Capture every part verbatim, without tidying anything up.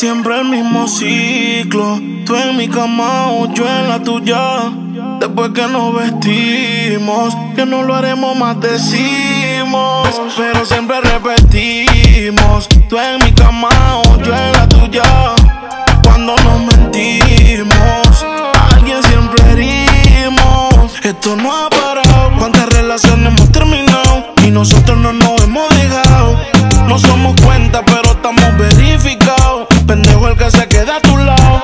Siempre el mismo ciclo, tú en mi cama o yo en la tuya. Después que nos vestimos, que no lo haremos más decimos, pero siempre repetimos, tú en mi cama o yo en la tuya. Cuando nos mentimos, a alguien siempre herimos. Esto no ha parado, cuántas relaciones hemos terminado y nosotros no nos hemos dejado. No somos cuenta pero estamos verificados, pendejo el que se queda a tu lado.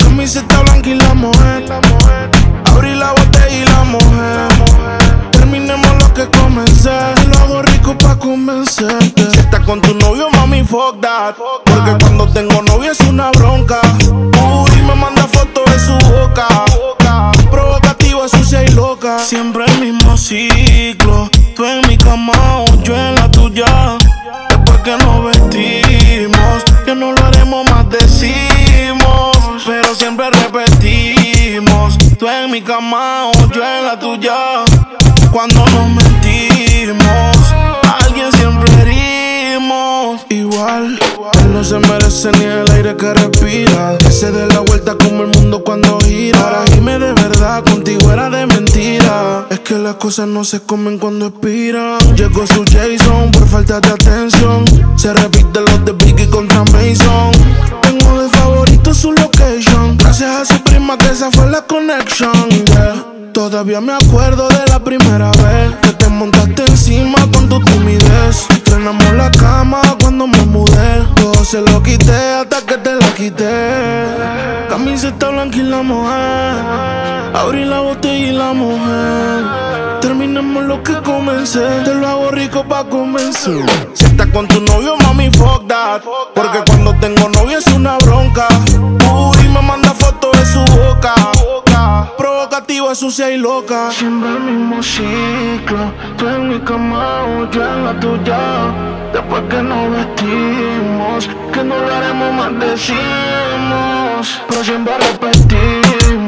Camiseta blanca y la Moet, abrí la botella y la Moet. Terminemos lo que comencé, lo hago rico pa' convencerte. Si estás con tu novio, mami, fuck that, porque cuando tengo novio es una bronca. Uy, me manda fotos de su boca, provocativa, sucia y loca. Siempre el mismo ciclo, tú en mi cama o yo en la tuya. Después que nos vestimos, que no lo haremos más decimos, pero siempre repetimos, tú en mi cama o yo en la tuya. Cuando nos mentimos, a alguien siempre herimos. Igual, él no se merece ni el aire que respira, que se dé la vuelta como el mundo cuando gira. Ahora dime de verdad, contigo era de mentira, es que las cosas no se comen cuando expiran. Llegó su Jason por falta de atención, se repite los de Vicky contra Mason. Tengo de favorito su location, gracias a su prima que esa fue la conexión, yeah. Todavía me acuerdo de la primera vez que te montaste encima con tu timidez. Estrenamos la cama cuando me mudé, todo se lo quité hasta que te la quité. Camiseta blanca y la Moet, abrí la botella y la Moet. Terminemos lo que comencé, te lo hago rico pa' convencer. Si estás con tu novio, mami, fuck that, porque cuando tengo novio es una bronca. Uy, me manda fotos de su boca, provocativa, sucia y loca. Siempre el mismo ciclo, tú en mi cama o yo en la tuya. Después que nos vestimos, que no lo haremos más decimos, pero siempre repetimos.